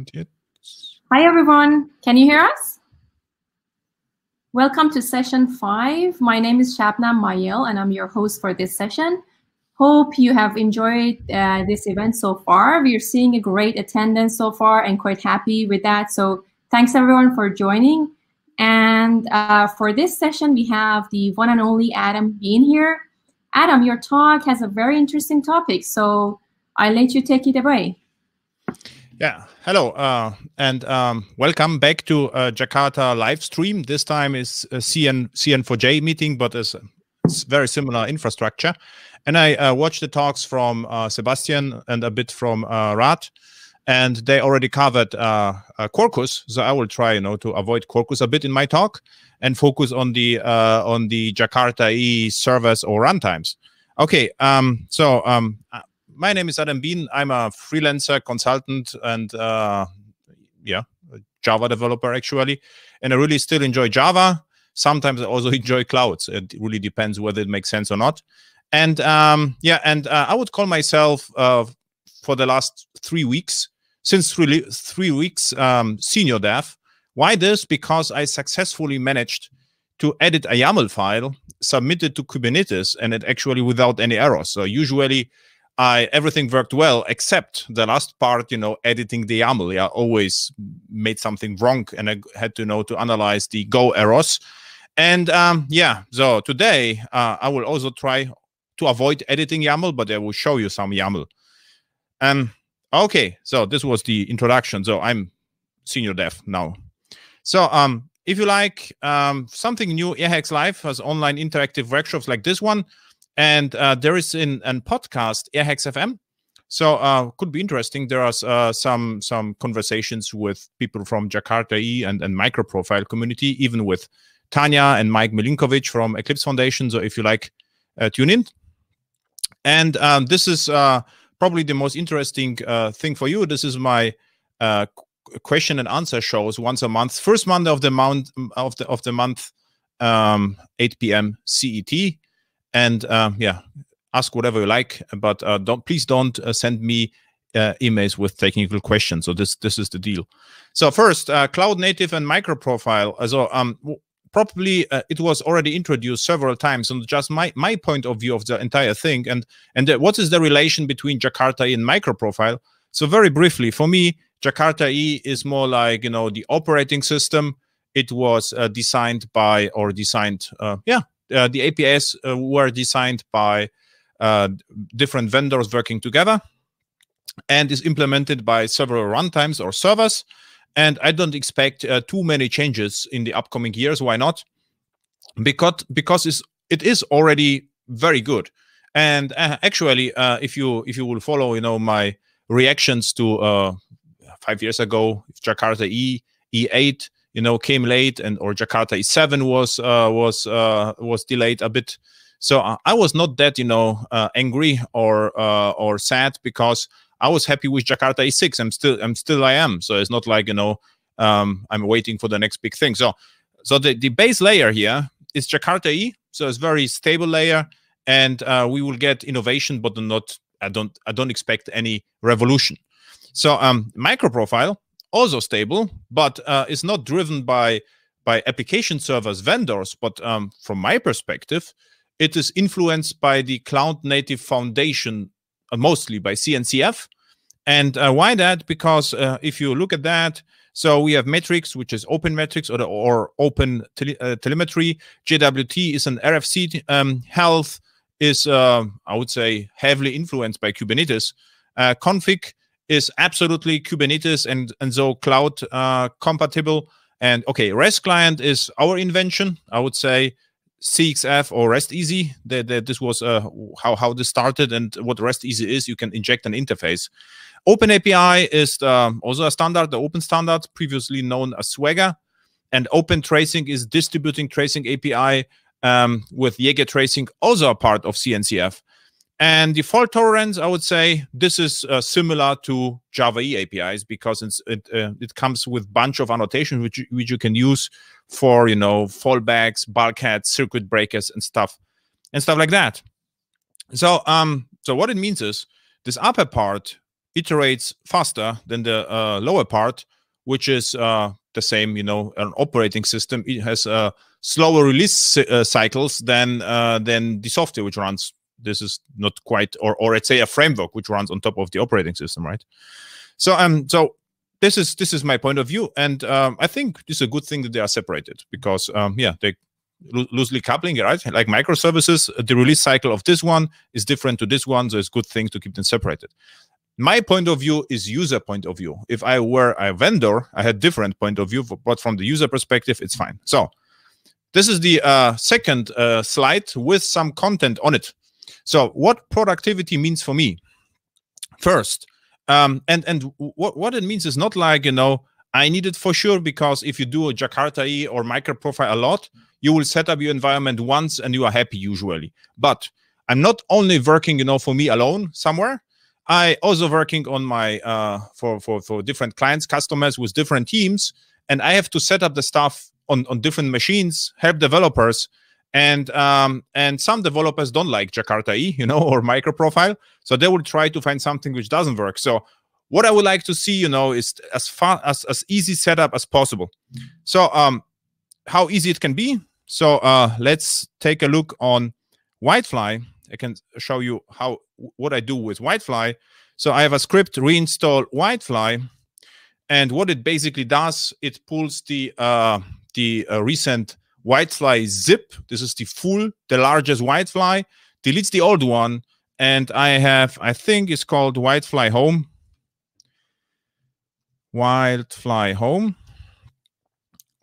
Not yet. Hi, everyone. Can you hear us? Welcome to session 5. My name is Shabnam Mayel, and I'm your host for this session. Hope you have enjoyed this event so far. We're seeing a great attendance so far and quite happy with that. So thanks, everyone, for joining. And for this session, we have the one and only Adam Bien here. Adam, your talk has a very interesting topic, so I'll let you take it away. Yeah, hello, and welcome back to Jakarta live stream. This time is a CN4J meeting, but it's very similar infrastructure. And I watched the talks from Sebastian and a bit from Rad, and they already covered Quarkus. So I will try, you know, to avoid Quarkus a bit in my talk and focus on the Jakarta-e servers or runtimes. Okay, my name is Adam Bien. I'm a freelancer, consultant, and Java developer, actually. And I really still enjoy Java. Sometimes I also enjoy clouds. It really depends whether it makes sense or not. And I would call myself, for the last 3 weeks, since really 3 weeks, senior dev. Why this? Because I successfully managed to edit a YAML file, submit it to Kubernetes, and it actually without any errors. So usually, everything worked well, except the last part, you know, editing the YAML. I always made something wrong, and I had to know to analyze the Go errors. And so today I will also try to avoid editing YAML, but I will show you some YAML. Okay, so this was the introduction. So I'm senior dev now. So if you like something new, AirHacks Live has online interactive workshops like this one. And there is in podcast AirHacks FM, so could be interesting. There are some conversations with people from Jakarta-e and MicroProfile community, even with Tanya and Mike Milinkovic from Eclipse Foundation. So if you like, tune in. And this is probably the most interesting thing for you. This is my question and answer shows once a month, first Monday of the month 8 p.m. CET. And ask whatever you like, but please don't send me emails with technical questions. So this is the deal. So first, Cloud Native and MicroProfile. So probably it was already introduced several times, and just my point of view of the entire thing. And what is the relation between Jakarta-e and MicroProfile? So very briefly, for me, Jakarta-e is more like, you know, the operating system. It was the APIs were designed by different vendors working together, and is implemented by several runtimes or servers. And I don't expect too many changes in the upcoming years. Why not? Because it is already very good. And actually, if you will follow, you know, my reactions to 5 years ago, Jakarta-e E8. You know, came late, or Jakarta-e 7 was delayed a bit. So I was not that, you know, angry or sad, because I was happy with Jakarta-e 6. I am. So it's not like, you know, I'm waiting for the next big thing. So the base layer here is Jakarta-e. So it's very stable layer, and we will get innovation, but not. I don't expect any revolution. So MicroProfile. Also stable, but it's not driven by application servers vendors. But from my perspective, it is influenced by the Cloud Native Foundation, mostly by CNCF. And why that? Because if you look at that, so we have metrics, which is open metrics or open telemetry. JWT is an RFC. Health is, I would say, heavily influenced by Kubernetes. Config is absolutely Kubernetes and so cloud compatible. And okay, REST client is our invention. I would say CXF or RESTeasy. This was how this started and what RESTeasy is. You can inject an interface. Open API is also a standard, the open standard, previously known as Swagger. And open tracing is distributing tracing API with Jaeger tracing, also a part of CNCF. And the fault tolerance, I would say, this is similar to Java-e APIs, because it comes with a bunch of annotations which you can use for, you know, fallbacks, bulkheads, circuit breakers, and stuff like that. So what it means is this upper part iterates faster than the lower part, which is the same, you know, an operating system. It has slower release cycles than the software which runs. This is not quite, or let's say a framework which runs on top of the operating system, right? So so this is my point of view, and I think it's a good thing that they are separated, because yeah, they loosely coupling, right? Like microservices, the release cycle of this one is different to this one, so it's a good thing to keep them separated. My point of view is user point of view. If I were a vendor, I had different point of view, but from the user perspective, it's fine. So this is the second slide with some content on it. So what productivity means for me first, and what it means is not like, you know, I need it for sure, because if you do a Jakarta-E or MicroProfile a lot, you will set up your environment once and you are happy usually. But I'm not only working, you know, for me alone somewhere. I also working on my for different clients, customers with different teams, and I have to set up the stuff on different machines, help developers, and some developers don't like Jakarta-E, you know, or MicroProfile, so they will try to find something which doesn't work. So what I would like to see, you know, is as far as easy setup as possible. So how easy it can be. So let's take a look on WildFly. I can show you what I do with WildFly. So I have a script, reinstall WildFly, and what it basically does, it pulls the recent WildFly zip. This is the largest WildFly, deletes the old one, and I have, I think it's called WildFly Home. WildFly Home.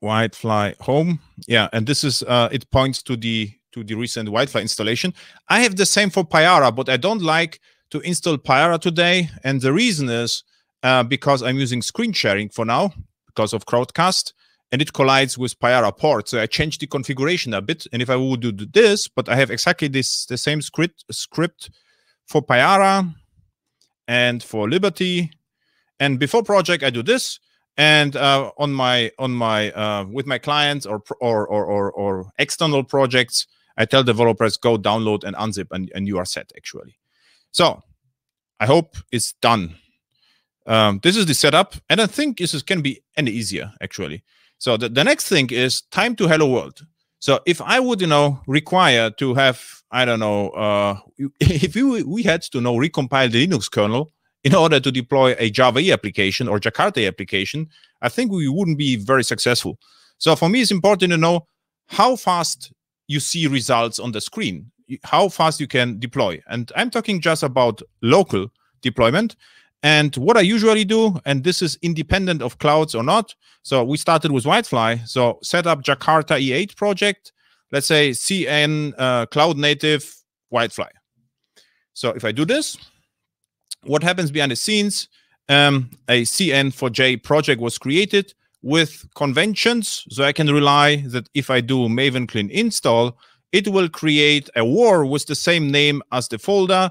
WildFly Home. Yeah, and this is it points to the recent WildFly installation. I have the same for Payara, but I don't like to install Payara today, and the reason is because I'm using screen sharing for now because of Crowdcast, and it collides with Payara port. So I changed the configuration a bit, and if I would do this, but I have exactly the same script for Payara and for Liberty, and before project I do this, and on my with my clients or external projects, I tell developers, go download and unzip, and you are set, actually. So I hope it's done. This is the setup, and I think this can be any easier, actually. So the next thing is time to hello world. So if I would, you know, require to have, I don't know, if we had to, you know, recompile the Linux kernel in order to deploy a Java-E application or Jakarta-E application, I think we wouldn't be very successful. So for me, it's important to know how fast you see results on the screen, how fast you can deploy. And I'm talking just about local deployment. And what I usually do, and this is independent of clouds or not, so we started with WildFly. So set up Jakarta E8 project, let's say CN Cloud Native WildFly. So if I do this, what happens behind the scenes, a CN4J project was created with conventions, so I can rely that if I do Maven clean install, it will create a war with the same name as the folder.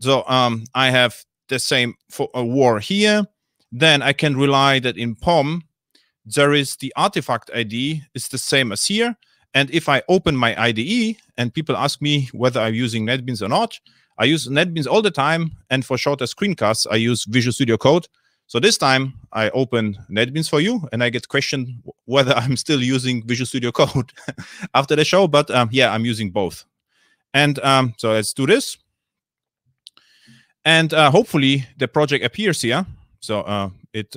So I have the same for a war here. Then I can rely that in POM, there is the artifact ID, it's the same as here. And if I open my IDE, and people ask me whether I'm using NetBeans or not, I use NetBeans all the time, and for shorter screencasts, I use Visual Studio Code. So this time, I open NetBeans for you, and I get questioned whether I'm still using Visual Studio Code after the show, but yeah, I'm using both. And so let's do this. And hopefully, the project appears here. So it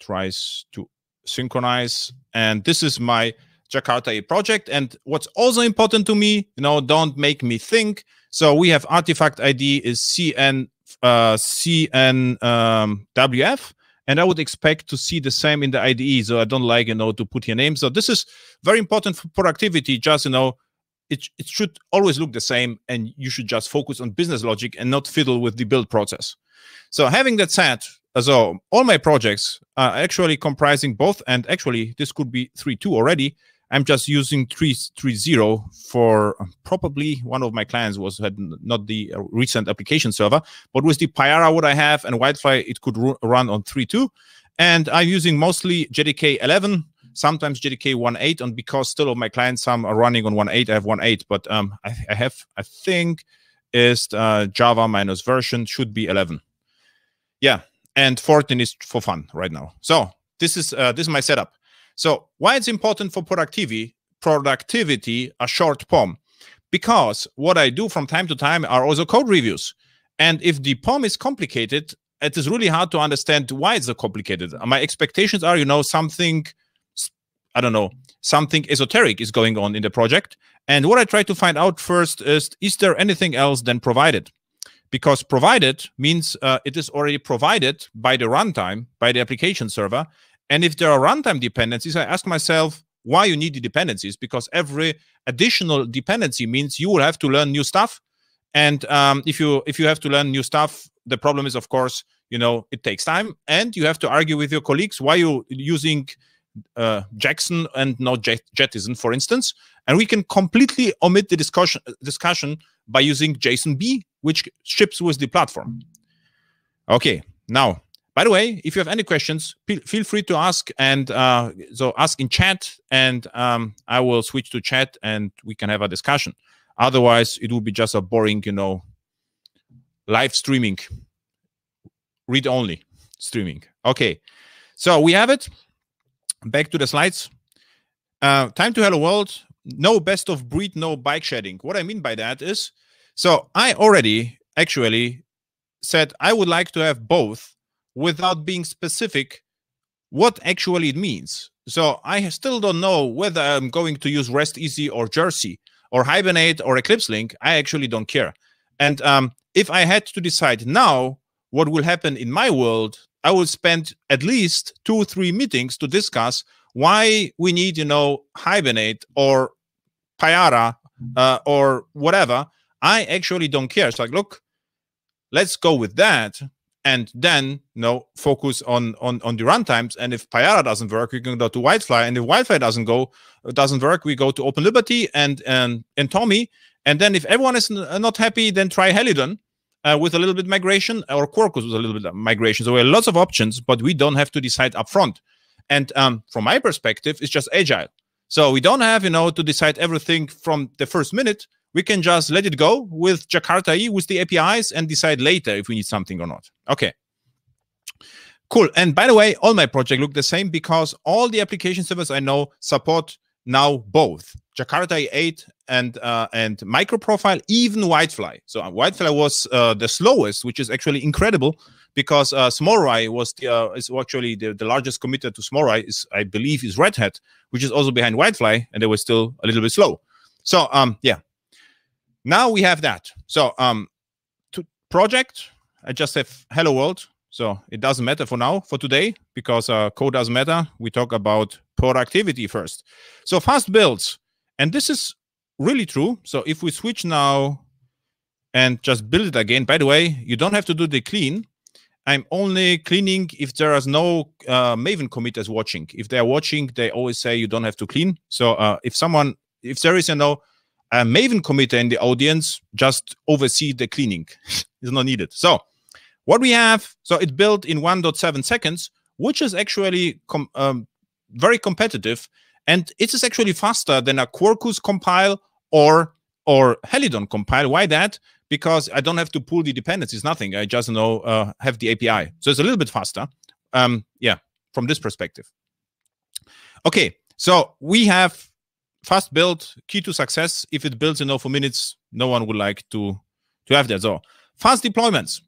tries to synchronize, and this is my Jakarta project. And what's also important to me, you know, don't make me think. So we have artifact ID is CNWF, and I would expect to see the same in the IDE. So I don't like, you know, to put your name. So this is very important for productivity. Just, you know, it should always look the same, and you should just focus on business logic and not fiddle with the build process. So having that said, so all my projects are actually comprising both, and actually this could be 3.2 already. I'm just using 3.3.0 for probably one of my clients had not the recent application server, but with the Payara what I have and WildFly, it could run on 3.2. And I'm using mostly JDK 11, sometimes JDK 1.8, and because still of my clients, some are running on 1.8, I have 1.8, but I think is Java minus version should be 11. Yeah, and Fortnite is for fun right now. So this is my setup. So why it's important for productivity, a short POM? Because what I do from time to time are also code reviews. And if the POM is complicated, it is really hard to understand why it's so complicated. My expectations are, you know, something, I don't know, something esoteric is going on in the project. And what I try to find out first is there anything else than provided? Because provided means it is already provided by the runtime, by the application server. And if there are runtime dependencies, I ask myself why you need the dependencies, because every additional dependency means you will have to learn new stuff. And if you have to learn new stuff, the problem is, of course, you know, it takes time, and you have to argue with your colleagues why you're using Jackson and not Jettison, for instance. And we can completely omit the discussion by using JSONB, which ships with the platform. Okay, now, by the way, if you have any questions, feel free to ask, and so ask in chat, and I will switch to chat and we can have a discussion. Otherwise, it will be just a boring, you know, live streaming, read-only streaming. Okay, so we have it. Back to the slides. Time to hello world. No best of breed, no bike shedding. What I mean by that is, so I already actually said I would like to have both without being specific what actually it means. So I still don't know whether I'm going to use RESTEasy or Jersey or Hibernate or Eclipse Link. I actually don't care. And if I had to decide now what will happen in my world, I would spend at least 2 or 3 meetings to discuss why we need, you know, Hibernate or Payara or whatever. I actually don't care. It's like, look, let's go with that, and then, you know, focus on the runtimes. And if Payara doesn't work, we can go to WildFly, and if WildFly doesn't work, we go to Open Liberty and Tommy. And then if everyone is not happy, then try Helidon with a little bit migration, or Quarkus with a little bit of migration. So we have lots of options, but we don't have to decide upfront. And from my perspective, it's just agile. So we don't have, you know, to decide everything from the first minute. We can just let it go with Jakarta E, with the APIs, and decide later if we need something or not. Okay, cool. And by the way, all my projects look the same because all the application servers I know support now both Jakarta E8 and MicroProfile, even WildFly. So WildFly was the slowest, which is actually incredible because SmallRye was actually the largest committer to SmallRye is, I believe, is Red Hat, which is also behind WildFly, and they were still a little bit slow. So yeah, now we have that. So to project, I just have hello world. So it doesn't matter for now, for today, because code doesn't matter. We talk about productivity first. So fast builds, and this is really true. So if we switch now and just build it again, by the way, you don't have to do the clean. I'm only cleaning if there is no Maven committers watching. If they're watching, they always say you don't have to clean. So if there is, you know, a Maven committer in the audience, just oversee the cleaning. It's not needed. So what we have, so it built in 1.7 seconds, which is actually very competitive. And it is actually faster than a Quarkus compile or Helidon compile. Why that? Because I don't have to pull the dependencies, nothing. I just have the API. So it's a little bit faster. Yeah, from this perspective. Okay, so we have fast build, key to success. If it builds, you know, for minutes, no one would like to have that. So fast deployments.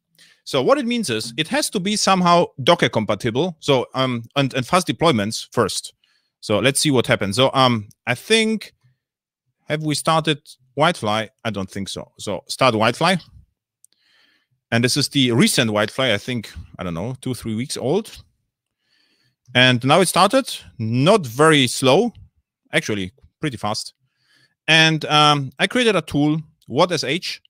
So what it means is it has to be somehow Docker compatible. So and fast deployments first. So let's see what happens. So I think, have we started WildFly? I don't think so. So start WildFly. And this is the recent WildFly, I think, I don't know, 2 or 3 weeks old. And now it started, not very slow, actually pretty fast. And I created a tool, WhatSH,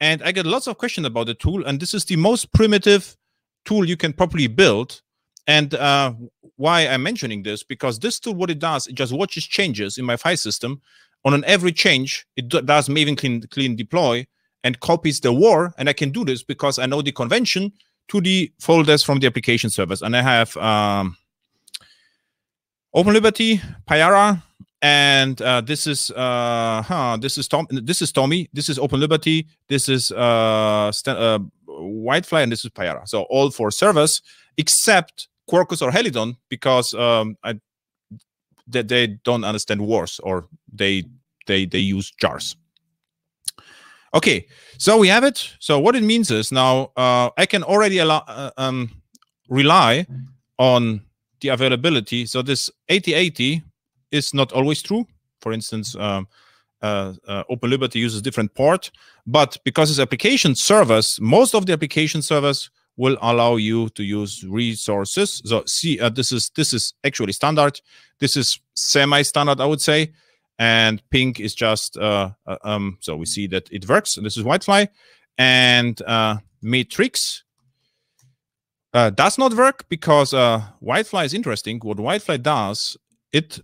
and I get lots of questions about the tool. And this is the most primitive tool you can properly build. And why I'm mentioning this, because this tool, what it does, it just watches changes in my file system. On an every change, it does Maven clean deploy and copies the war. And I can do this because I know the convention to the folders from the application servers. And I have Open Liberty, Payara, and this is Tommy. This is Open Liberty. This is WildFly, and this is Payara. So all four servers except Quarkus or Helidon, because they don't understand wars, or they use jars. Okay, so we have it. So what it means is now I can already rely on the availability. So this 8080 is not always true. For instance, Open Liberty uses different port, but because it's application servers, most of the application servers will allow you to use resources. So see, this is actually standard. This is semi-standard, I would say. And pink is just so we see that it works. And this is WildFly, and matrix does not work because WildFly is interesting. What WildFly does, it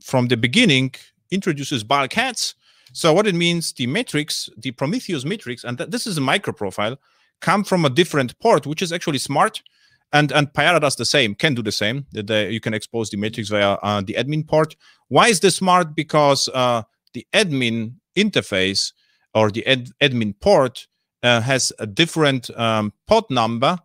from the beginning introduces bulkheads. So what it means, the matrix, the Prometheus matrix, and this is a microprofile, come from a different port, which is actually smart. And Payara does the same, can do the same. You can expose the matrix via the admin port. Why is this smart? Because the admin interface or the admin port has a different pod number,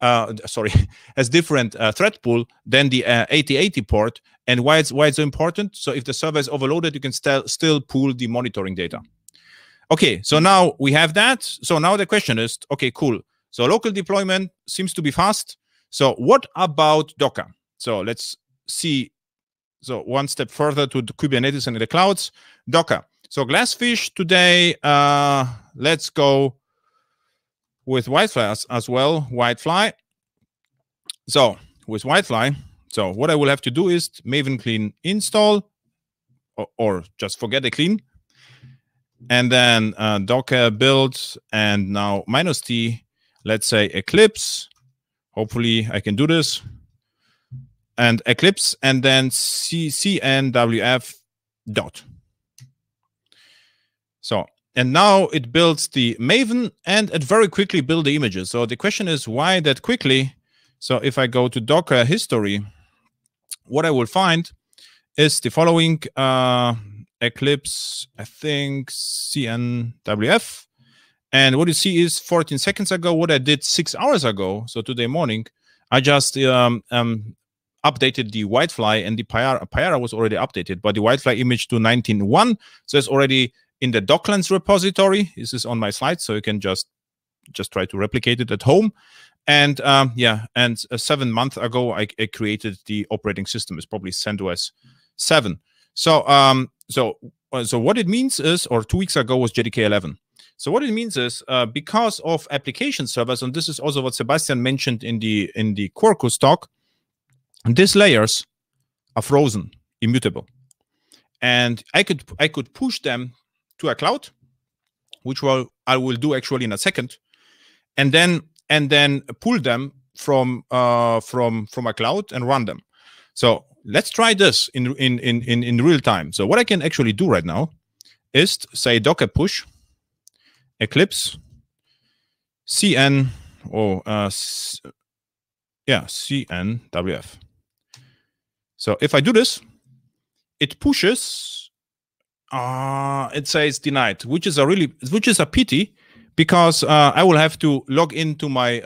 has different thread pool than the 8080 port. And why it's so important? So if the server is overloaded, you can still pool the monitoring data. Okay, so now we have that. So now the question is, okay, cool. So local deployment seems to be fast. So what about Docker? So let's see. So one step further to the Kubernetes and the clouds, Docker. So Glassfish today, let's go with WildFly as well, WildFly. So with WildFly, so what I will have to do is Maven clean install, or just forget the clean. And then Docker build, and now -t. Let's say Eclipse. Hopefully I can do this. And Eclipse, and then CNWF dot. So, and now it builds the Maven, and it very quickly builds the images. So the question is, why that quickly? So if I go to Docker history, what I will find is the following. Eclipse, I think CNWF. And what you see is 14 seconds ago, what I did 6 hours ago, so today morning, I just updated the WildFly, and the Payara was already updated, but the WildFly image to 19.1, so it's already in the Docklens repository. This is on my slide, so you can just try to replicate it at home. And yeah, and 7 months ago, I created the operating system. It's probably CentOS 7. So, so what it means is, or 2 weeks ago was JDK 11. So what it means is, because of application servers, and this is also what Sebastian mentioned in the Quarkus talk, these layers are frozen, immutable, and I could push them to a cloud, which I will do actually in a second, and then pull them from a cloud and run them. So let's try this in real time. So what I can actually do right now is say Docker push. Eclipse, CN, or yeah, CNWF. So if I do this, it pushes. It says denied, which is a pity, because I will have to log into my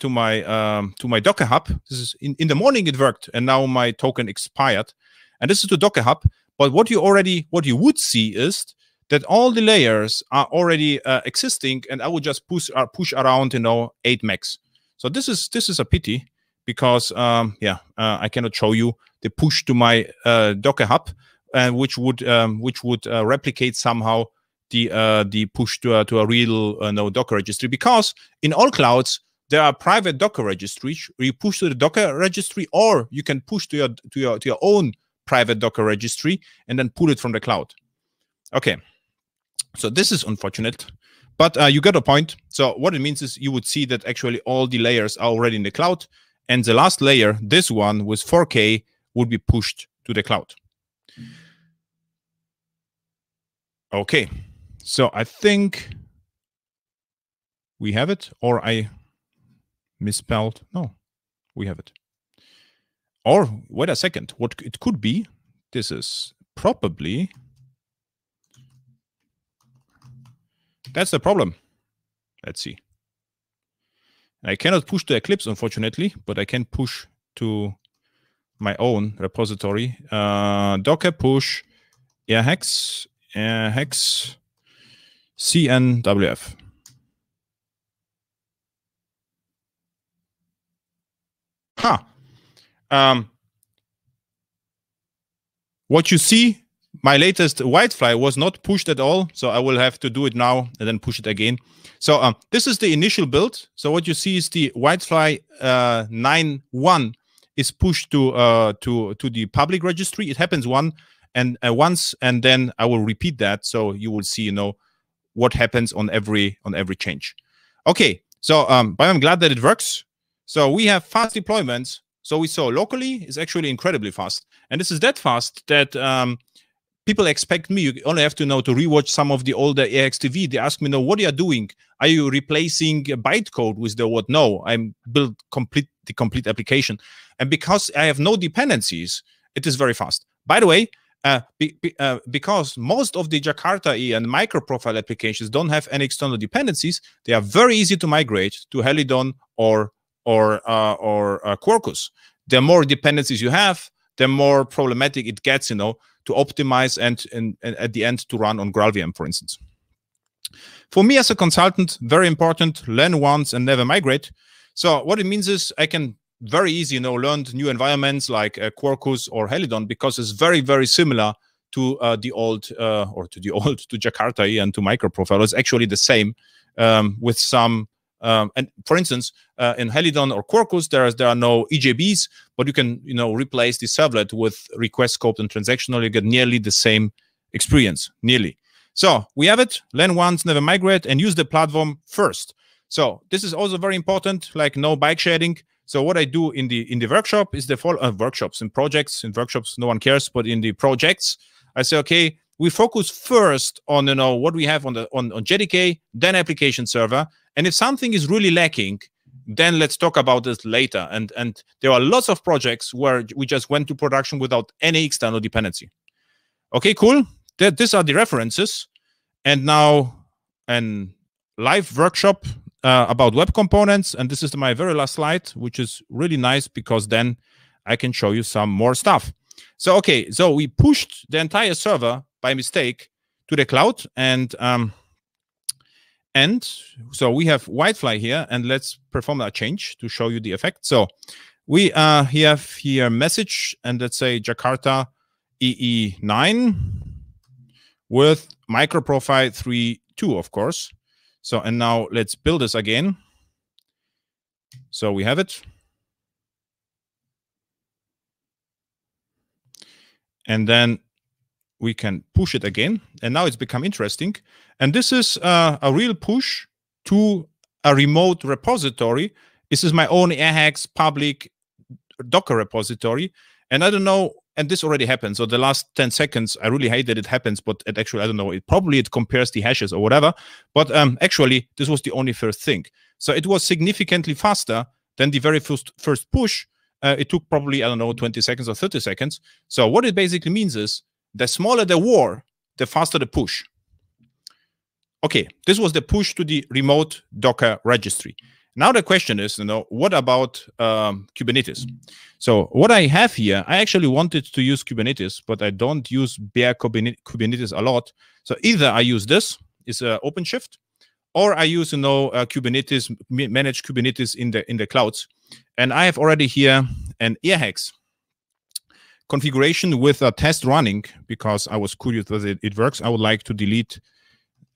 to my Docker Hub. This is in the morning it worked, and now my token expired, and this is to Docker Hub. But what you would see is that all the layers are already existing, and I would just push around, you know, 8 max. So this is a pity, because yeah, I cannot show you the push to my Docker Hub, which would replicate somehow the push to a real no Docker registry, because in all clouds there are private Docker registries. You push to the Docker registry, or you can push to your own private Docker registry and then pull it from the cloud. Okay. So this is unfortunate, but you get a point. So what it means is you would see that actually all the layers are already in the cloud, and the last layer, this one with 4K, would be pushed to the cloud. Okay. So I think we have it, or I misspelled. No, we have it. Or wait a second, what it could be, this is probably... That's the problem. Let's see. I cannot push to Eclipse, unfortunately, but I can push to my own repository. Docker push AirHacks CNWF. Huh. What you see, my latest WildFly was not pushed at all, so I will have to do it now and then push it again. So this is the initial build. So what you see is the WildFly 9.1 is pushed to the public registry. It happens once, and then I will repeat that, so you will see, you know, what happens on every change. Okay, so but I'm glad that it works. So we have fast deployments. So we saw locally is actually incredibly fast, and this is that fast that people expect me. You only have to know to rewatch some of the older AXTV. They ask me, "No, what are you doing? Are you replacing bytecode with the what?" No, I'm build the complete application, and because I have no dependencies, it is very fast. By the way. Because most of the Jakarta-E and MicroProfile applications don't have any external dependencies, they are very easy to migrate to Helidon or Quarkus. The more dependencies you have, the more problematic it gets, you know, to optimize and at the end to run on GraalVM, for instance. For me as a consultant, very important, learn once and never migrate. So what it means is I can very easy, you know, learned new environments like Quarkus or Helidon, because it's very, very similar to the old Jakarta and to MicroProfile. It's actually the same with some. And for instance, in Helidon or Quarkus, there are no EJBs, but you can, you know, replace the servlet with request scoped and transactional. You get nearly the same experience, nearly. So we have it. Learn once, never migrate, and use the platform first. So this is also very important. Like no bike sharing. So what I do in the workshop is the follow workshops and projects. In workshops, no one cares, but in the projects, I say, okay, we focus first on, you know, what we have on JDK, then application server, and if something is really lacking, then let's talk about this later. And there are lots of projects where we just went to production without any external dependency. Okay, cool. These are the references, and now a live workshop. About web components, and this is my very last slide, which is really nice because then I can show you some more stuff. So, okay, so we pushed the entire server by mistake to the cloud, and so we have WildFly here, and let's perform that change to show you the effect. So we have here message, and let's say Jakarta EE9 with MicroProfile 3.2, of course. So, and now let's build this again. So we have it. And then we can push it again. And now it's become interesting. And this is a real push to a remote repository. This is my own AirHacks public Docker repository. And I don't know, and this already happened. So the last 10 seconds, I really hate that it happens, but it actually, I don't know, it probably compares the hashes or whatever. But actually, this was the only first thing. So it was significantly faster than the very first push. It took probably, I don't know, 20 seconds or 30 seconds. So what it basically means is the smaller the war, the faster the push. Okay, this was the push to the remote Docker registry. Now the question is, you know, what about Kubernetes? So what I have here, I actually wanted to use Kubernetes, but I don't use bare Kubernetes a lot. So either I use this, it's OpenShift, or I use, you know, Kubernetes, manage Kubernetes in the clouds. And I have already here an AirHacks configuration with a test running because I was curious whether it works. I would like to delete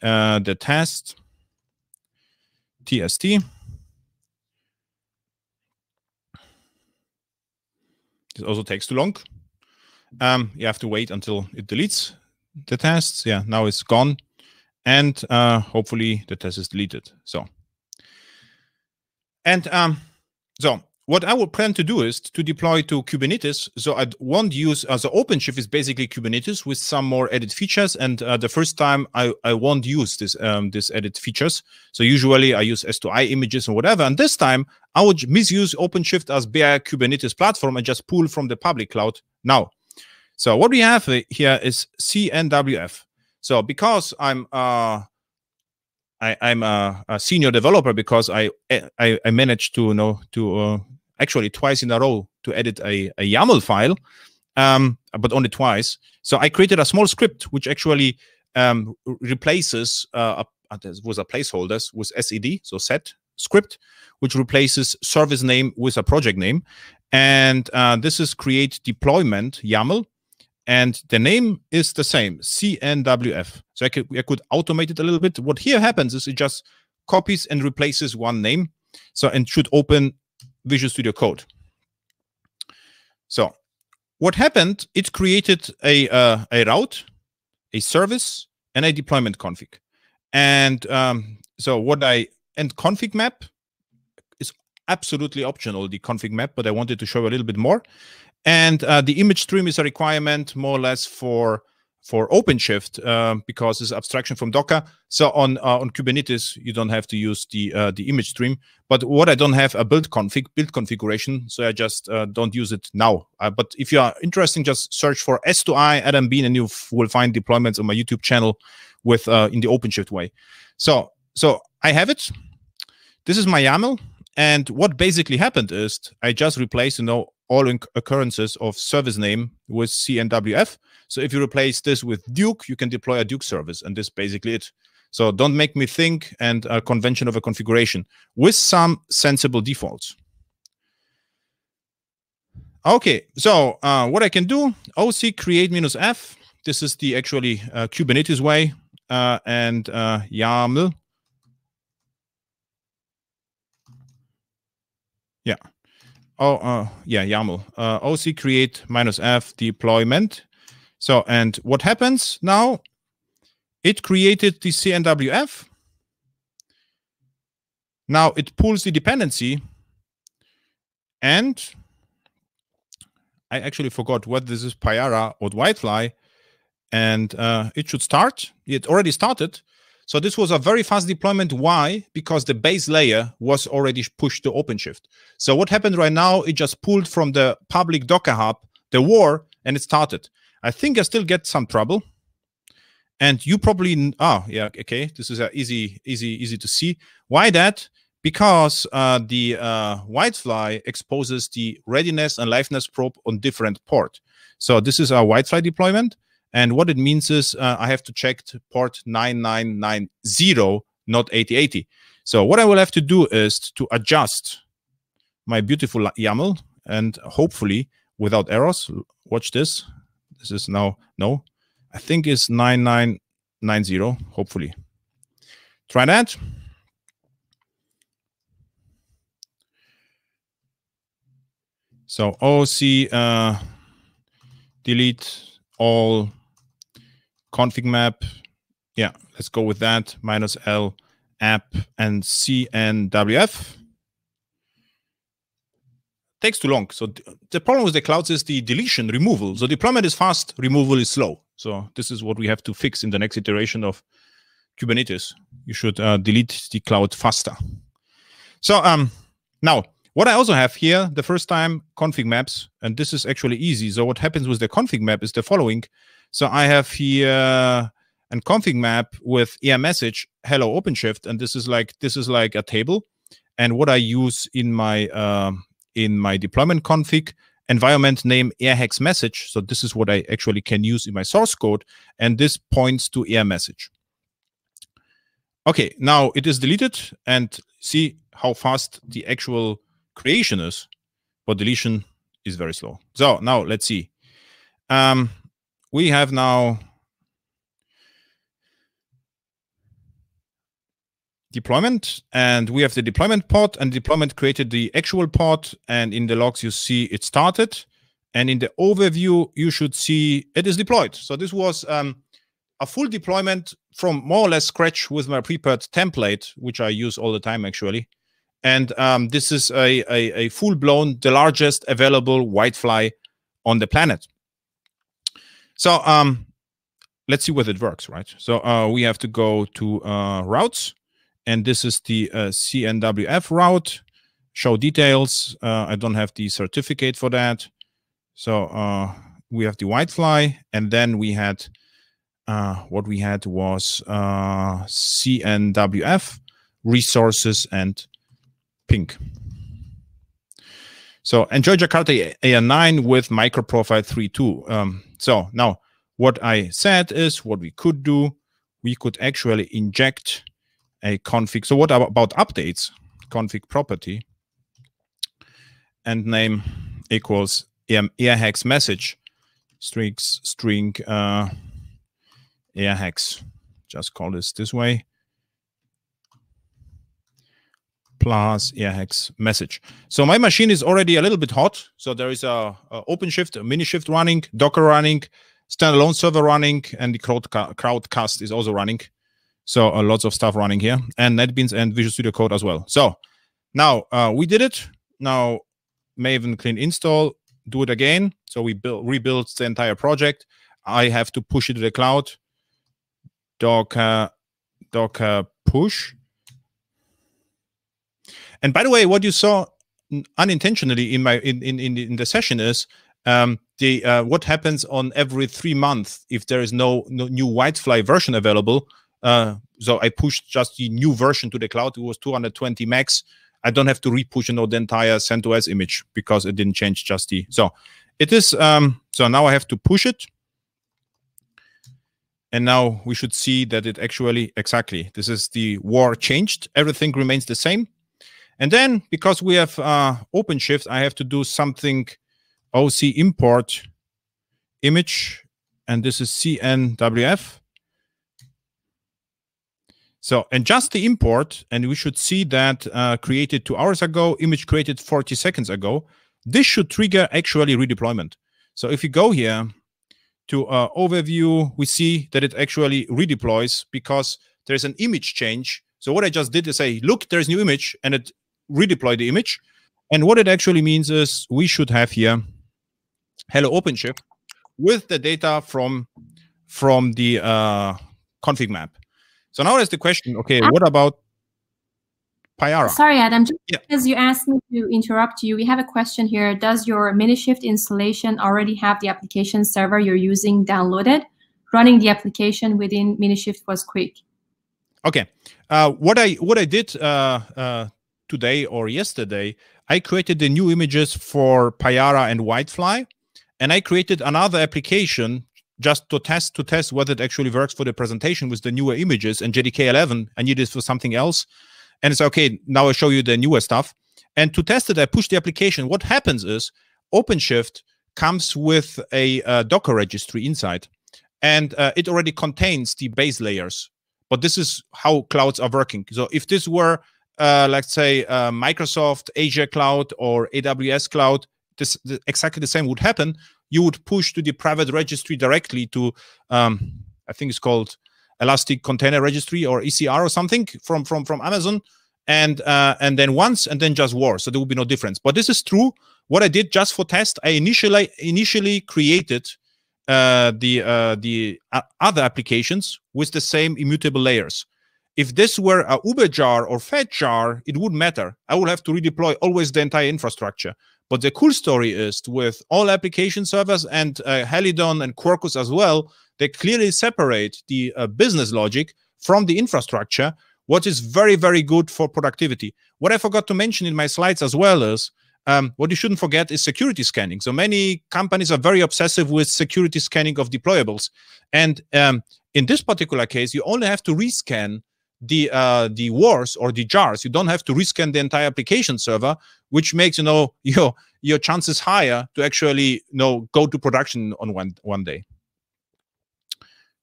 the test, TST. It also takes too long. You have to wait until it deletes the tests. Yeah, now it's gone. And hopefully the test is deleted. So, and so what I would plan to do is to deploy to Kubernetes. So I won't use, so OpenShift is basically Kubernetes with some more added features. And the first time I won't use this added features. So usually I use S2I images and whatever. And this time I would misuse OpenShift as bare Kubernetes platform and just pull from the public cloud now. So what we have here is CNWF. So because I'm I'm a senior developer because I managed to actually twice in a row to edit a YAML file, but only twice. So I created a small script which actually replaces was a placeholder with SED, so set script, which replaces service name with a project name, and this is create deployment YAML. And the name is the same, CNWF. So I could automate it a little bit. What here happens is it just copies and replaces one name. So, and should open Visual Studio Code. So what happened, it created a route, a service, and a deployment config. And so what and config map is absolutely optional, the config map, but I wanted to show a little bit more. And the image stream is a requirement more or less for OpenShift because it's abstraction from Docker. So on Kubernetes, you don't have to use the image stream. But what I don't have a build configuration, so I just don't use it now. But if you are interested, just search for S2I, Adam Bien, and you will find deployments on my YouTube channel with in the OpenShift way. So I have it. This is my YAML. And what basically happened is I just replaced, all occurrences of service name with CNWF. So if you replace this with Duke, you can deploy a Duke service, and this is basically it. So don't make me think and a convention of a configuration with some sensible defaults. Okay, so what I can do, OC create -F. This is the actually Kubernetes way and YAML. Yeah. YAML. OC create -F deployment. So, and what happens now? It created the CNWF. Now it pulls the dependency. And I actually forgot what this is, Payara or WildFly. And it should start. It already started. So this was a very fast deployment. Why? Because the base layer was already pushed to OpenShift. So what happened right now, it just pulled from the public Docker hub, the war, and it started. I think I still get some trouble. And you probably, this is easy to see. Why that? Because the WildFly exposes the readiness and liveness probe on different port. So this is our WildFly deployment. And what it means is I have to check port 9990, not 8080. So what I will have to do is to adjust my beautiful YAML and hopefully without errors. Watch this. This is now, no, I think it's 9990, hopefully. Try that. So OC delete all config map, yeah, let's go with that, -L app and CNWF. Takes too long. So the problem with the clouds is the deletion, removal. So deployment is fast, removal is slow. So this is what we have to fix in the next iteration of Kubernetes. You should delete the cloud faster. So now, what I also have here, the first time, config maps, and this is actually easy. So what happens with the config map is the following. So I have here a config map with message hello OpenShift, and this is like a table. And what I use in my deployment config, environment name AirHacks message. So this is what I actually can use in my source code, and this points to message. Okay, now it is deleted, and see how fast the actual creation is, but deletion is very slow. So now let's see. We have now deployment, and we have the deployment pod, and deployment created the actual pod, and in the logs you see it started, and in the overview you should see it is deployed. So this was a full deployment from more or less scratch with my prepared template, which I use all the time actually. And this is a full-blown, the largest available WildFly on the planet. So let's see whether it works, right? So we have to go to routes, and this is the CNWF route, show details. I don't have the certificate for that. So we have the WildFly, and then we had what we had was CNWF, resources, and ping. So enjoy Jakarta AR9 with MicroProfile 3.2. So now what I said is what we could do. We could actually inject a config. So what about updates? Config property and name equals AirHacks message string AirHacks. Just call this way. Plus AirHacks message. So my machine is already a little bit hot. So there is a OpenShift, a Minishift running, Docker running, standalone server running, and the Crowdcast is also running. So lots of stuff running here, and NetBeans and Visual Studio Code as well. So now we did it. Now Maven clean install, do it again. So we rebuild the entire project. I have to push it to the cloud. Docker push. And by the way, what you saw unintentionally in my in the session is the what happens on every 3 months if there is no new WildFly version available. So I pushed just the new version to the cloud. It was 220 max. I don't have to repush the entire CentOS image because it didn't change just the. So it is. So now I have to push it. And now we should see that it actually exactly. This is the war changed. Everything remains the same. And then, because we have OpenShift, I have to do something, OC import image, and this is CNWF. So, and just the import, and we should see that created 2 hours ago, image created 40 seconds ago. This should trigger actually redeployment. So if you go here to overview, we see that it actually redeploys because there's an image change. So what I just did is say, look, there's new image, and it redeploy the image. And what it actually means is we should have here hello OpenShift with the data from the config map. So now there's the question, okay, what about Payara? Sorry, Adam, just because you asked me to interrupt you, we have a question here. Does your Minishift installation already have the application server you're using downloaded? Running the application within Minishift was quick. Okay, what I did today or yesterday, I created the new images for Payara and WildFly, and I created another application just to test whether it actually works for the presentation with the newer images and JDK 11. I need this for something else. And it's okay, now I show you the newer stuff. And to test it, I push the application. What happens is OpenShift comes with a Docker registry inside, and it already contains the base layers. But this is how clouds are working. So if this were, let's say, Microsoft Azure Cloud or AWS Cloud, exactly the same would happen. You would push to the private registry directly to, I think it's called Elastic Container Registry or ECR or something from Amazon, and then once and then just war. So there would be no difference. But this is true. What I did just for test, I initially created the other applications with the same immutable layers. If this were a Uber jar or Fed jar, it wouldn't matter. I would have to redeploy always the entire infrastructure. But the cool story is with all application servers and Helidon and Quarkus as well, they clearly separate the business logic from the infrastructure, what is very, very good for productivity. What I forgot to mention in my slides as well is what you shouldn't forget is security scanning. So many companies are very obsessive with security scanning of deployables. And in this particular case, you only have to rescan the wars or the jars. You don't have to rescan the entire application server, which makes your chances higher to actually go to production on one day.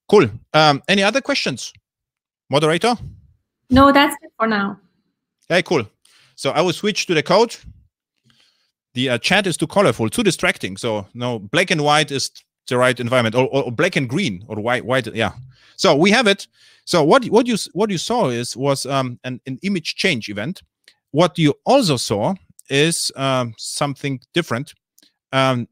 Cool. Any other questions, moderator? No, that's it for now. Hey, cool. So I will switch to the code. The chat is too colorful, too distracting. So no, black and white is the right environment, or black and green, or white. Yeah. So we have it. So what you saw was an image change event. What you also saw is something different. And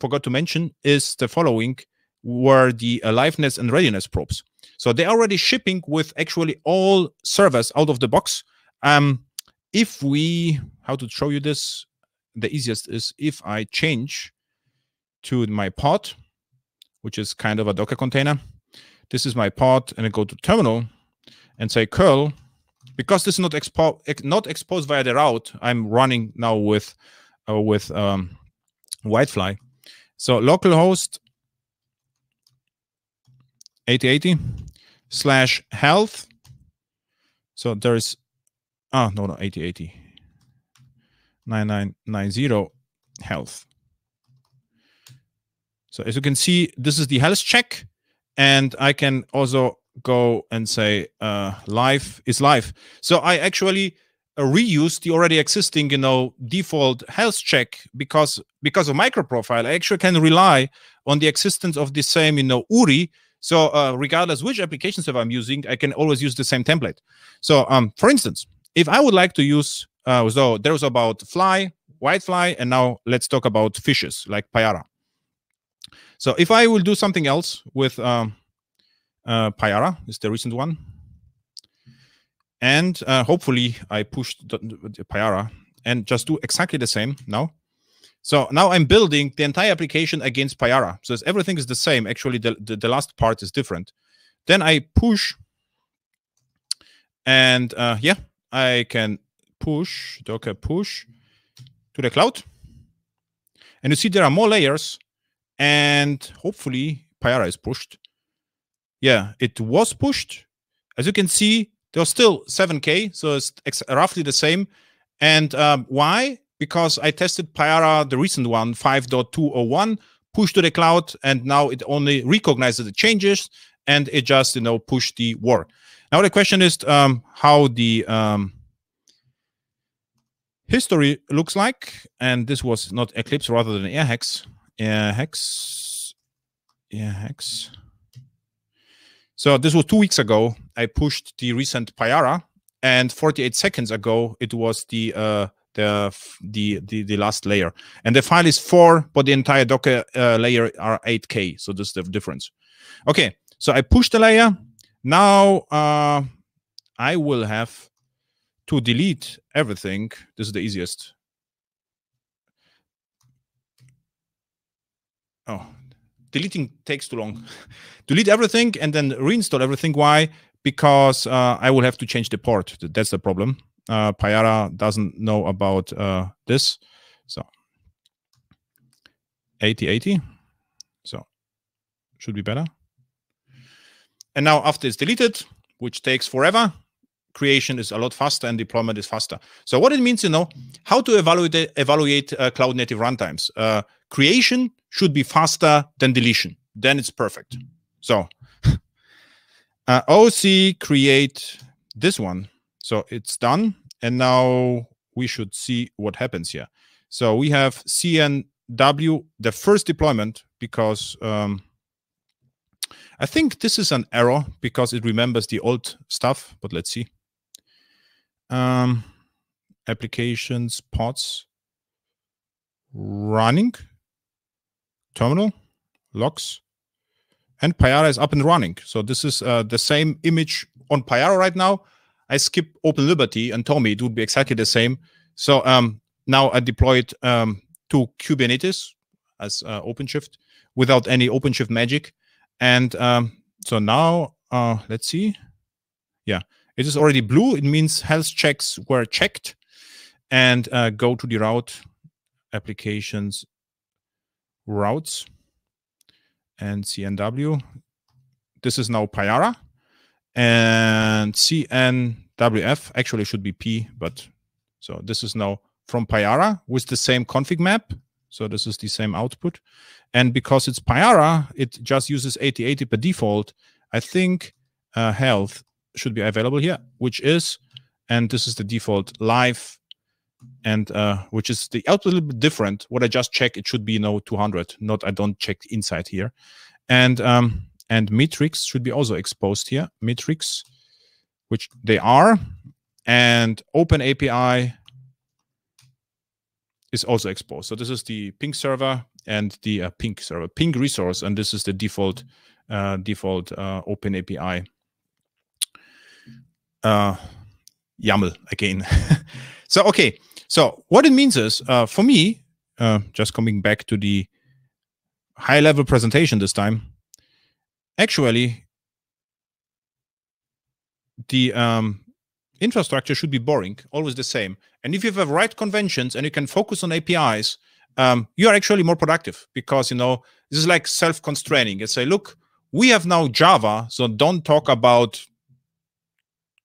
forgot to mention is the following were the aliveness and readiness probes. So they're already shipping with actually all servers out of the box. If we how to show you this. The easiest is if I change to my pod, which is kind of a Docker container, this is my pod, and I go to terminal and say curl, because this is not exposed via the route. I'm running now with WildFly. So localhost 8080 slash health. So there is, ah, oh, no, 8080 9990 health. So as you can see, this is the health check, and I can also go and say life is life. So I actually reused the already existing, you know, default health check, because of MicroProfile, I actually can rely on the existence of the same, you know, URI. So regardless which application server I'm using, I can always use the same template. So for instance, if I would like to use, so there was about fly, WildFly, and now let's talk about fishes like Payara. So if I will do something else with Payara, is the recent one, and hopefully I pushed the Payara and just do exactly the same now. So now I'm building the entire application against Payara. So everything is the same. Actually, the last part is different. Then I push, and yeah, I can push Docker push to the cloud, and you see there are more layers. And hopefully Payara is pushed. Yeah, it was pushed. As you can see, there's still 7K, so it's roughly the same. And why? Because I tested Payara, the recent one, 5.201, pushed to the cloud, and now it only recognizes the changes, and it just, you know, pushed the war. Now the question is how the history looks like. And this was not Eclipse, rather than AirHacks. Yeah, hex. So this was 2 weeks ago. I pushed the recent Payara, and 48 seconds ago it was the last layer. And the file is 4, but the entire Docker layer are 8K. So this is the difference. Okay, so I pushed the layer. Now I will have to delete everything. This is the easiest. Oh, deleting takes too long. Delete everything and then reinstall everything. Why? Because I will have to change the port. That's the problem. Payara doesn't know about this. So 8080. So should be better. And now after it's deleted, which takes forever, creation is a lot faster and deployment is faster. So what it means, you know, how to evaluate cloud native runtimes. Creation should be faster than deletion. Then it's perfect. So OC create this one. So it's done. And now we should see what happens here. So we have CNW, the first deployment, because I think this is an error because it remembers the old stuff. But let's see. Applications, pods, running, terminal, logs, and Payara is up and running. So this is the same image on Payara right now. I skip Open Liberty and told me it would be exactly the same. So now I deployed to Kubernetes as OpenShift without any OpenShift magic. And so now, let's see. Yeah, it is already blue. It means health checks were checked. And go to the route, applications, routes, and CNW. This is now Payara, and CNWF actually should be P, but so this is now from Payara with the same config map. So this is the same output. And because it's Payara, it just uses 8080 by default. I think health should be available here, which is, and this is the default live, and which is the output a little bit different. What I just checked, it should be, you know, 200, not I don't check inside here. And metrics should be also exposed here, metrics, which they are, and Open API is also exposed. So this is the ping server and the ping resource, and this is the default Open API YAML again. So okay, so what it means is, for me, just coming back to the high-level presentation this time, actually, the infrastructure should be boring, always the same. And if you have the right conventions and you can focus on APIs, you are actually more productive, because, you know, this is like self-constraining. And say, look, we have now Java, so don't talk about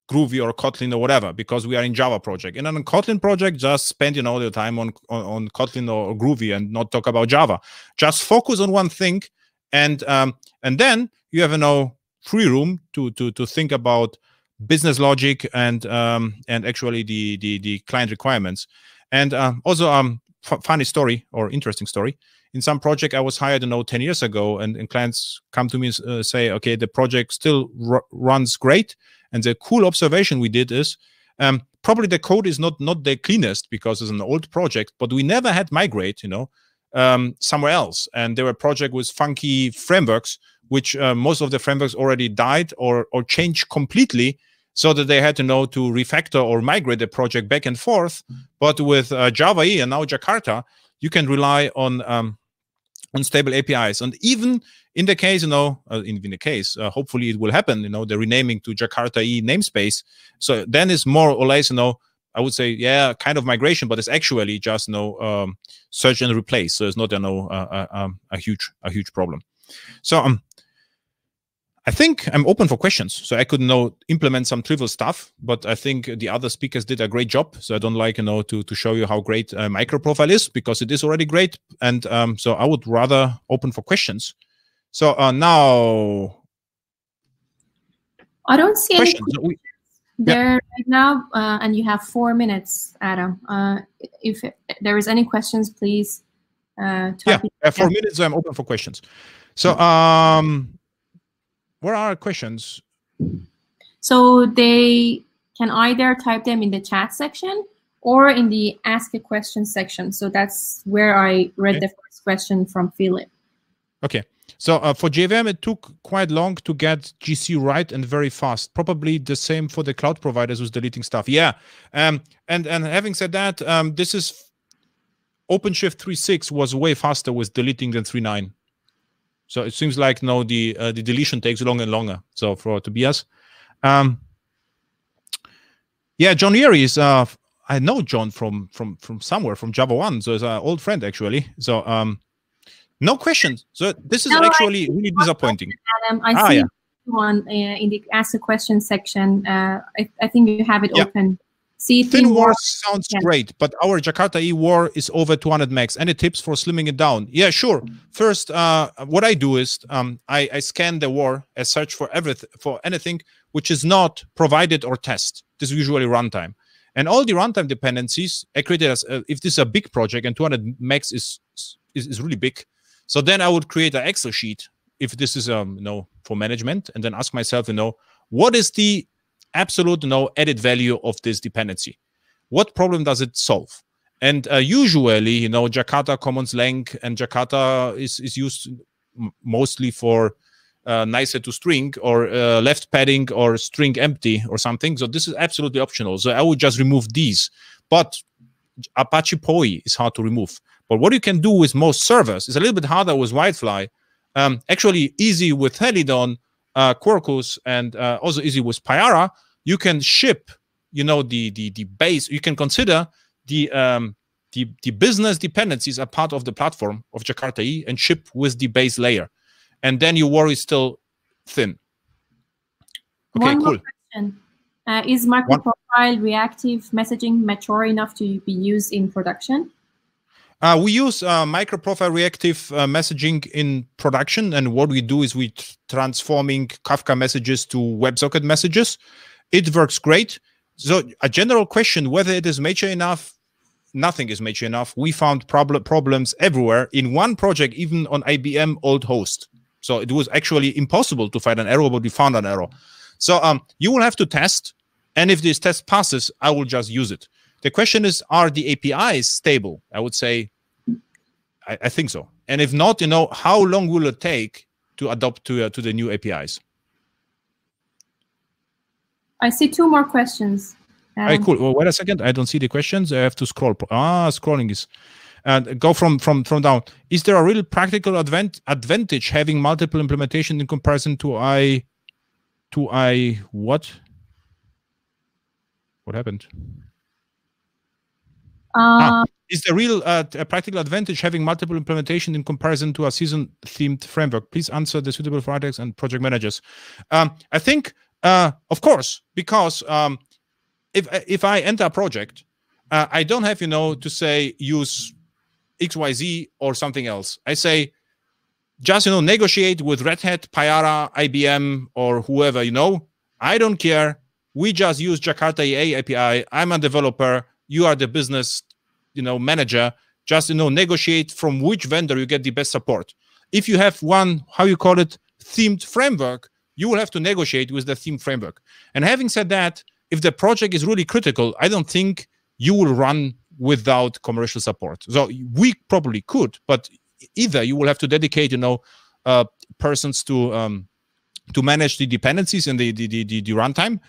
Groovy or Kotlin or whatever, because we are in Java project. And on a Kotlin project, just spend, you know, your time on Kotlin or Groovy and not talk about Java. Just focus on one thing, and then you have, you know, free room to think about business logic and actually the client requirements. And also funny story, or interesting story. In some project I was hired, you know, 10 years ago, and clients come to me and say, okay, the project still runs great. And the cool observation we did is, probably the code is not the cleanest because it's an old project, but we never had migrate, you know, somewhere else. And there were projects with funky frameworks, which most of the frameworks already died or changed completely, so that they had to know to refactor or migrate the project back and forth. But with Java EE and now Jakarta, you can rely on stable APIs. And even in the case, you know, hopefully it will happen, you know, the renaming to Jakarta EE namespace. So then it's more or less, you know, I would say, yeah, kind of migration, but it's actually just, you know, search and replace. So it's not, you know, a huge problem. So I think I'm open for questions. So I could, you know, implement some trivial stuff, but I think the other speakers did a great job. So I don't like, you know, to show you how great MicroProfile is, because it is already great. And so I would rather open for questions. So now. I don't see any questions there right now. And you have 4 minutes, Adam. If there is any questions, please. Yeah, 4 minutes. I'm open for questions. So. Where are questions? So they can either type them in the chat section or in the ask a question section. So that's where I read the first question from Philip. Okay. So for JVM, it took quite long to get GC right and very fast. Probably the same for the cloud providers who's deleting stuff. Yeah. And having said that, this is OpenShift 3.6 was way faster with deleting than 3.9. So it seems like now the deletion takes longer and longer. So for Tobias, yeah, John Eary is I know John from somewhere, from Java 1. So it's an old friend actually. So no questions. So this is actually really disappointing. Adam, I see one in the ask a question section. I think you have it open. Thin war sounds great, but our Jakarta EE war is over 200 megs. Any tips for slimming it down? Yeah, sure. First, what I do is I scan the war as search for everything, for anything which is not provided or test. This is usually runtime, and all the runtime dependencies I created as if this is a big project and 200 megs is really big. So then I would create an Excel sheet if this is you know, for management, and then ask myself, you know, what is the absolute added value of this dependency? What problem does it solve? And usually, you know, Jakarta Commons Lang and Jakarta is used mostly for nicer to string or left padding or string empty or something. So this is absolutely optional. So I would just remove these. But Apache POI is hard to remove. But what you can do with most servers is a little bit harder with WildFly. Actually easy with Helidon, Quarkus, and also easy with Payara. You can ship, you know, the base. You can consider the business dependencies are part of the platform of Jakarta EE and ship with the base layer, and then your war is still thin. Okay, one more question. Is MicroProfile reactive messaging mature enough to be used in production? We use MicroProfile reactive messaging in production, and what we do is we transforming Kafka messages to WebSocket messages. It works great. So a general question, whether it is mature enough, nothing is mature enough. We found problems everywhere. In one project, even on IBM old host. So it was actually impossible to find an error, but we found an error. So you will have to test. And if this test passes, I will just use it. The question is, are the APIs stable? I would say, I think so. And if not, you know, how long will it take to adopt to the new APIs? I see 2 more questions. Right, cool. Well, wait a second. I don't see the questions. I have to scroll. Scrolling is. Go from down. Is there a real practical advantage having multiple implementation in comparison to what? What happened? Is the real practical advantage having multiple implementation in comparison to a season-themed framework? Please answer the suitable for architects and project managers. I think, of course, because if I enter a project, I don't have, you know, to say use XYZ or something else. I say just, you know, negotiate with Red Hat, Payara, IBM, or whoever, you know. I don't care. We just use Jakarta EA API. I'm a developer. You are the business, you know, manager. Just, you know, negotiate from which vendor you get the best support. If you have one, how you call it, themed framework, you will have to negotiate with the theme framework. And having said that, if the project is really critical, I don't think you will run without commercial support. So we probably could, but either you will have to dedicate, you know, persons to manage the dependencies and the runtime,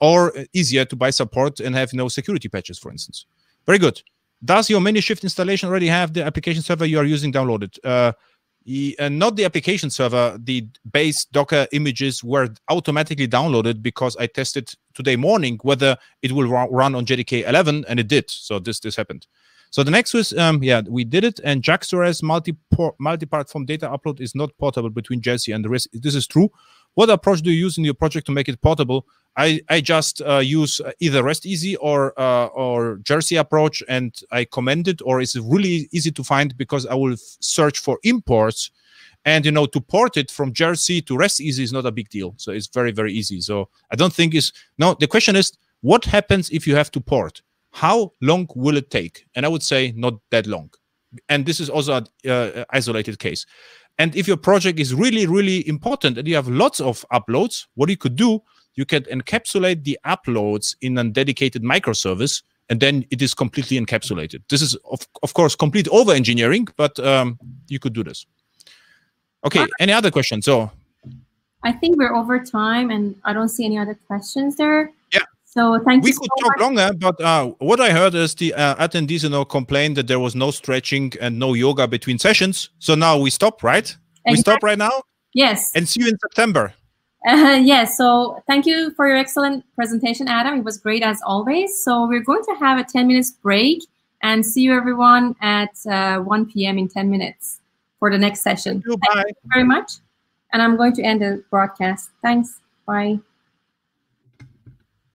or easier to buy support and have no security patches, for instance. Very good. Does your Minishift installation already have the application server you are using downloaded? Not the application server. The base Docker images were automatically downloaded because I tested today morning whether it will run on JDK 11, and it did. So this happened. So the next was, yeah, we did it. And Jack Suarez, multi-platform data upload is not portable between Jersey and the rest. This is true. What approach do you use in your project to make it portable? I just use either RESTEasy or Jersey approach, and I commend it, or it's really easy to find because I will search for imports, and, you know, to port it from Jersey to RESTEasy is not a big deal. So it's very, very easy. So I don't think it's, no, the question is, what happens if you have to port? How long will it take? And I would say not that long. And this is also an isolated case. And if your project is really, really important and you have lots of uploads, what you could do, you can encapsulate the uploads in a dedicated microservice, and then it is completely encapsulated. This is, of course, complete over-engineering, but you could do this. Okay, any other questions? So, I think we're over time, and I don't see any other questions there. Yeah. So thank you so much. We could talk longer, but what I heard is the attendees, you know, complained that there was no stretching and no yoga between sessions. So now we stop, right? Exactly. We stop right now? Yes. And see you in September. Yes. So thank you for your excellent presentation, Adam. It was great as always. So we're going to have a 10-minute break and see you everyone at 1 p.m. in 10 minutes for the next session. Thank you very much. And I'm going to end the broadcast. Thanks. Bye.